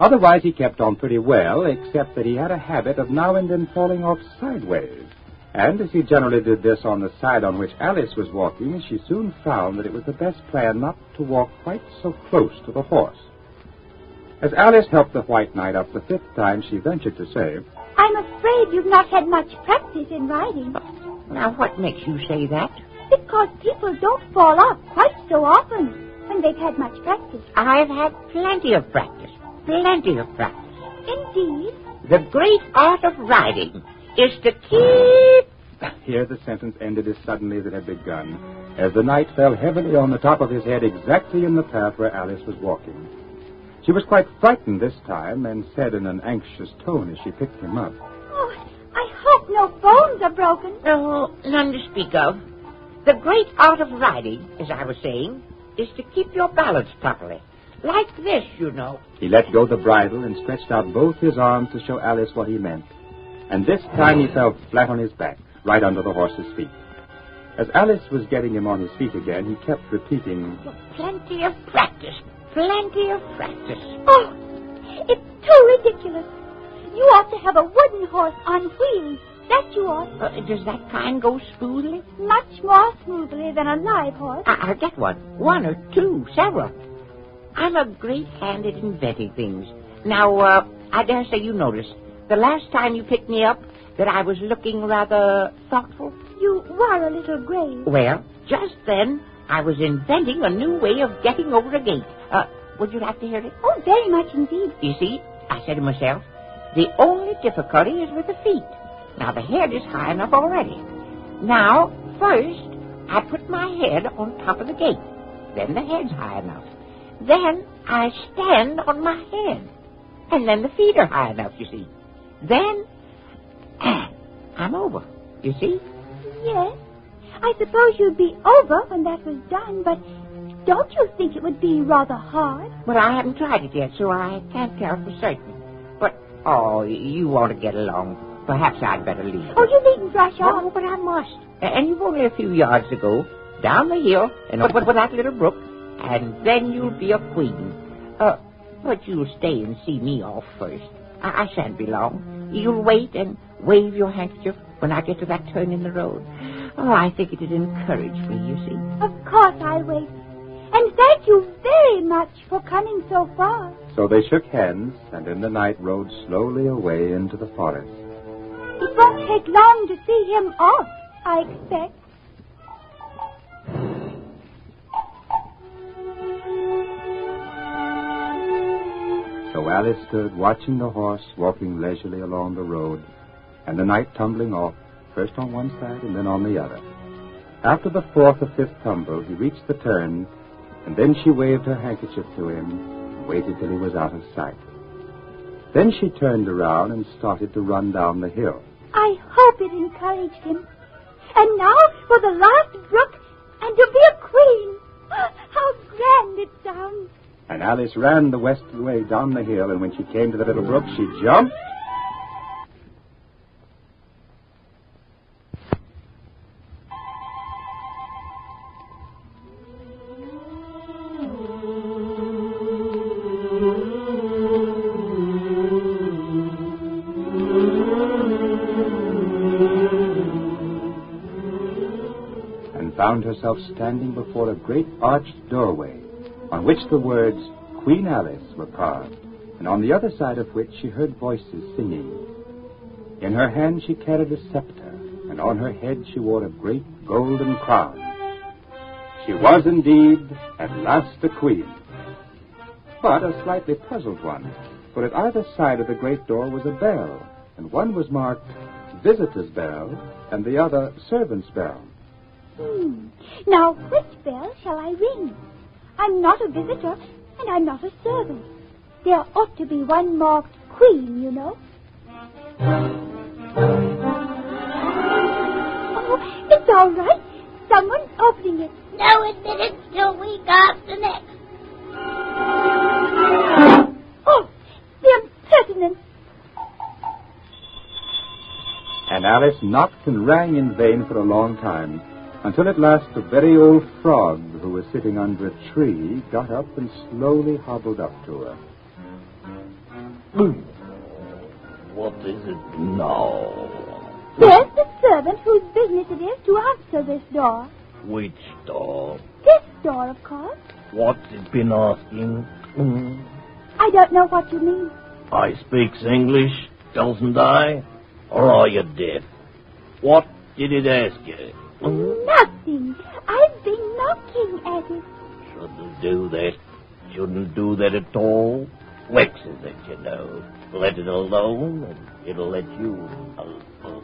Otherwise, he kept on pretty well, except that he had a habit of now and then falling off sideways. And as he generally did this on the side on which Alice was walking, she soon found that it was the best plan not to walk quite so close to the horse. As Alice helped the white knight up the fifth time, she ventured to say, I'm afraid you've not had much practice in riding. Now, what makes you say that? Because people don't fall off quite so often when they've had much practice. I've had plenty of practice. Plenty of practice. Indeed. The great art of riding is to keep... Here the sentence ended as suddenly as it had begun, as the knight fell heavily on the top of his head exactly in the path where Alice was walking. She was quite frightened this time and said in an anxious tone as she picked him up, Oh, I hope no bones are broken. No, none to speak of. The great art of riding, as I was saying, is to keep your balance properly. Like this, you know. He let go the bridle and stretched out both his arms to show Alice what he meant. And this time he fell flat on his back, right under the horse's feet. As Alice was getting him on his feet again, he kept repeating, Plenty of practice. Plenty of practice. Oh, it's too ridiculous. You ought to have a wooden horse on wheels. That you ought. Does that kind go smoothly? Much more smoothly than a live horse. I'll get one. One or two, several. I'm a great hand at inventing things. Now, I dare say you noticed, the last time you picked me up, that I was looking rather thoughtful. You were a little grave. Well, just then, I was inventing a new way of getting over a gate. Would you like to hear it? Oh, very much indeed. You see, I said to myself, the only difficulty is with the feet. Now, the head is high enough already. Now, first, I put my head on top of the gate. Then the head's high enough. Then I stand on my head. And then the feet are high enough, you see. Then, I'm over, you see? Yes. I suppose you'd be over when that was done, but... Don't you think it would be rather hard? Well, I haven't tried it yet, so I can't tell for certain. But, oh, you ought to get along. Perhaps I'd better leave. Oh, you needn't rush off. No, but I must. And you've only a few yards to go, down the hill, and over that little brook, and then you'll be a queen. But you'll stay and see me off first. I shan't be long. You'll wait and wave your handkerchief when I get to that turn in the road. Oh, I think it'd encourage me, you see. Of course I'll wait. And Thank you very much for coming so far. So they shook hands and in the night rode slowly away into the forest. It won't take long to see him off, I expect. So Alice stood watching the horse walking leisurely along the road and the night tumbling off, first on one side and then on the other. After the fourth or fifth tumble, he reached the turn, and then she waved her handkerchief to him and waited till he was out of sight. Then she turned around and started to run down the hill. I hope it encouraged him. And now for the last brook and to be a queen. How grand it sounds. And Alice ran the west way down the hill, and when she came to the little brook, she jumped. Found herself standing before a great arched doorway on which the words Queen Alice were carved, and on the other side of which she heard voices singing. In her hand she carried a scepter, and on her head she wore a great golden crown. She was indeed at last a queen, but a slightly puzzled one, for at either side of the great door was a bell, and one was marked Visitor's Bell and the other Servant's Bell. Now, which bell shall I ring? I'm not a visitor, and I'm not a servant. There ought to be one marked Queen, you know. Oh, it's all right. Someone's opening it. No admittance till we got the next. Oh, the impertinence. And Alice knocked and rang in vain for a long time, until at last a very old frog who was sitting under a tree got up and slowly hobbled up to her. What is it now? There's the servant whose business it is to answer this door. Which door? This door, of course. What's it been asking? I don't know what you mean. I speaks English, doesn't I? Or are you deaf? What did it ask you? Nothing. I've been knocking at it. Shouldn't do that. Shouldn't do that at all. Flexes it, you know. Let it alone, and it'll let you alone.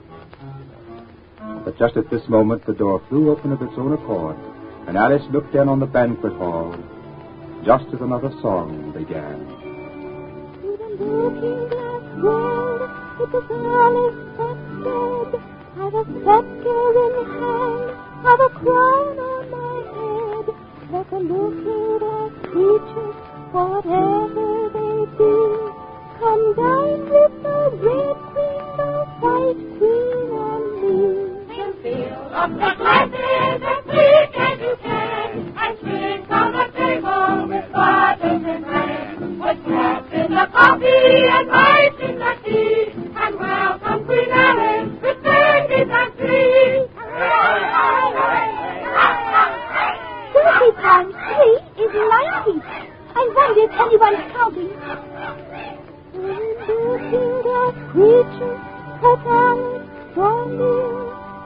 But just at this moment, the door flew open of its own accord, and Alice looked down on the banquet hall, just as another song began. To the looking glass world, it was Alice that said, I've a scepter in the hand, I've a crown on my head. Let the looking at creatures, whatever they be, come down with the red queen, the white queen, and me. And feel of the glasses as big as you can, and drink on the table with bottles and brands, with scraps in the coffee and rice in the tea, and welcome Queen Alice. Times 3 is 90. I wonder if anyone's counting. Creature, her talent from you.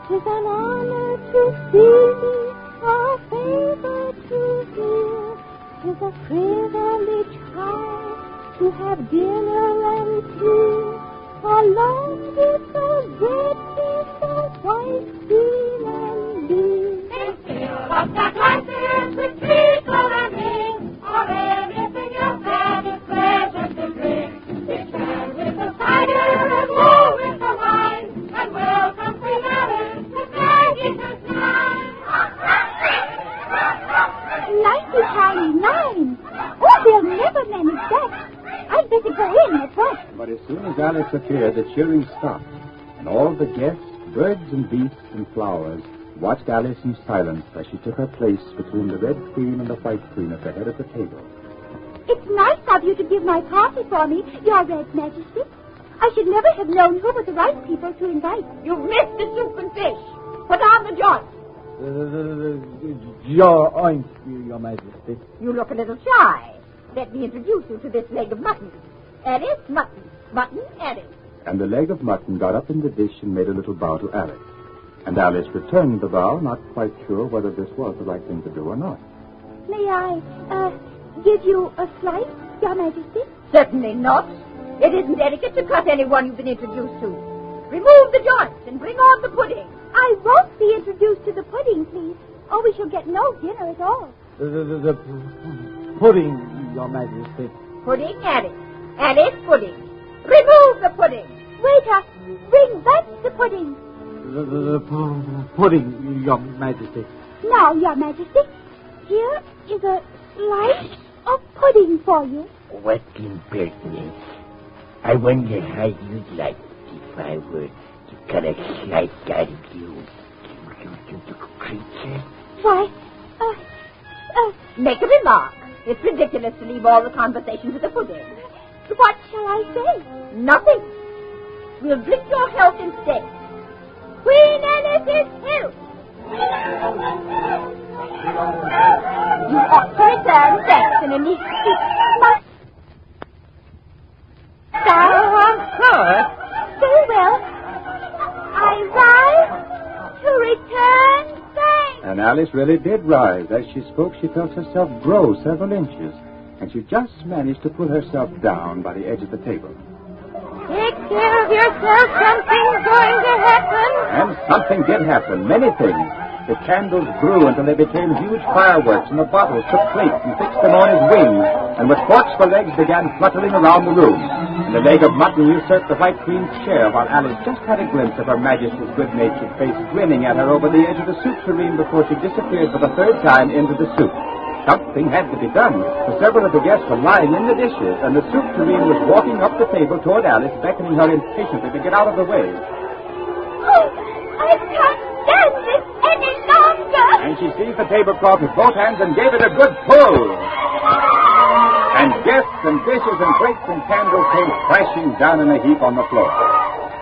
'Tis an honor to see thee, a favor to hear. 'Tis a privilege high to have dinner and tea, along with the red beef, the white beef, and beef. Of the glasses with treacle and ink, or anything else that is pleasant to drink. It's filled with the cider and low with the wine, and welcome Queen Alice to Maggie's nine. 90 times 9. Oh, they'll never manage that. I'd better go in at once. But as soon as Alice appeared, the cheering stopped, and all the guests, birds and beasts and flowers, watched Alice in silence as she took her place between the Red Queen and the White Queen at the head of the table. It's nice of you to give my party for me, Your Red Majesty. I should never have known who were the right people to invite. You've missed the soup and fish. Put on the joint. Your Majesty. You look a little shy. Let me introduce you to this leg of mutton. Alice, mutton. Mutton, Alice. And the leg of mutton got up in the dish and made a little bow to Alice. And Alice returned the bow, not quite sure whether this was the right thing to do or not. May I, give you a slice, Your Majesty? Certainly not. It isn't etiquette to cut anyone you've been introduced to. Remove the joints and bring on the pudding. I won't be introduced to the pudding, please, or we shall get no dinner at all. The pudding, Your Majesty. Pudding, Alice. Alice, pudding. Remove the pudding. Waiter, bring back the pudding. The pudding, Your Majesty. Now, Your Majesty, here is a slice of pudding for you. What impertinence. I wonder how you'd like if I were to cut a slice out of you little creature. Why, make a remark. It's ridiculous to leave all the conversation to the pudding. What shall I say? Nothing. We'll drink your health instead. Queen Alice's health. You ought to return thanks in a neat speech. Very well. I rise to return thanks. And Alice really did rise. As she spoke, she felt herself grow several inches. And she just managed to pull herself down by the edge of the table. Take care of yourself. Something's going to happen. And something did happen. Many things. The candles grew until they became huge fireworks, and the bottles took plates and fixed them on his wings, and with forks for legs began fluttering around the room. And the leg of mutton usurped the white queen's chair, while Alice just had a glimpse of Her Majesty's good-natured face grinning at her over the edge of the soup tureen before she disappeared for the third time into the soup. Something had to be done, for several of the guests were lying in the dishes, and the soup tureen was walking up the table toward Alice, beckoning her impatiently to get out of the way. Oh, I can't stand this any longer! And she seized the tablecloth with both hands and gave it a good pull. And guests and dishes and plates and candles came crashing down in a heap on the floor.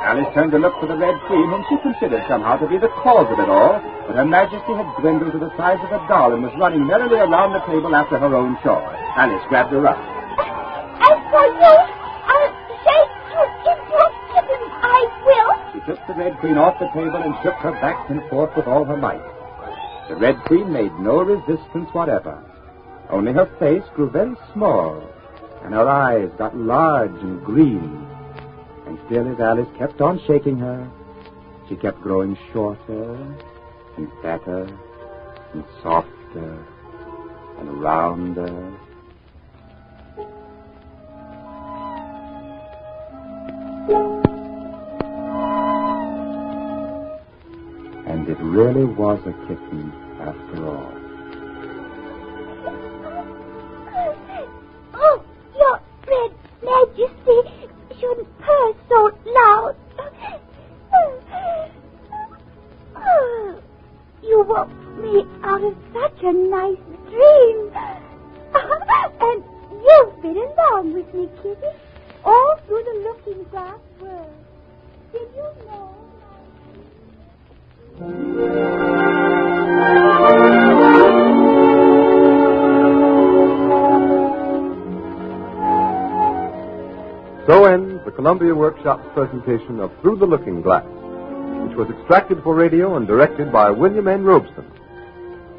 Alice turned to look for the Red Queen, whom she considered somehow to be the cause of it all, but Her Majesty had dwindled to the size of a doll and was running merrily around the table after her own chore. Alice grabbed her up. As for you, I'll shake you into a kitten, I will. She took the Red Queen off the table and shook her back and forth with all her might. The Red Queen made no resistance whatever. Only her face grew very small, and her eyes got large and green. And still, as Alice kept on shaking her, she kept growing shorter and fatter and softer and rounder. And it really was a kitten after all. Oh, your Red Majesty! Shouldn't purr so loud. You woke me out of such a nice dream. And you've been along with me, Kitty, all through the looking glass world. Did you know? So ends the Columbia Workshop's presentation of Through the Looking Glass, which was extracted for radio and directed by William N. Robson.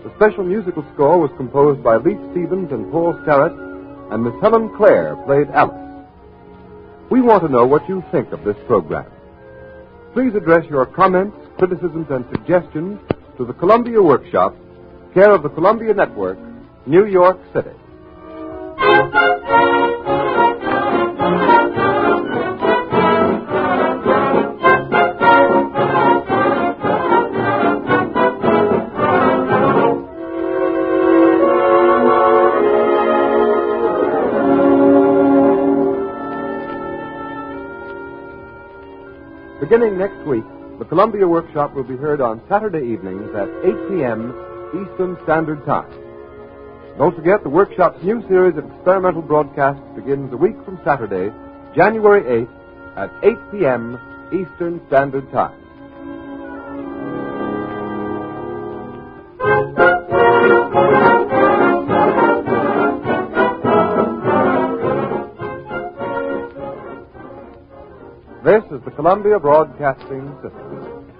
The special musical score was composed by Leith Stevens and Paul Starrett, and Miss Helen Clare played Alice. We want to know what you think of this program. Please address your comments, criticisms, and suggestions to the Columbia Workshop, care of the Columbia Network, New York City. Beginning next week, the Columbia Workshop will be heard on Saturday evenings at 8 p.m. Eastern Standard Time. Don't forget, the Workshop's new series of experimental broadcasts begins a week from Saturday, January 8th, at 8 p.m. Eastern Standard Time. This is the Columbia Broadcasting System.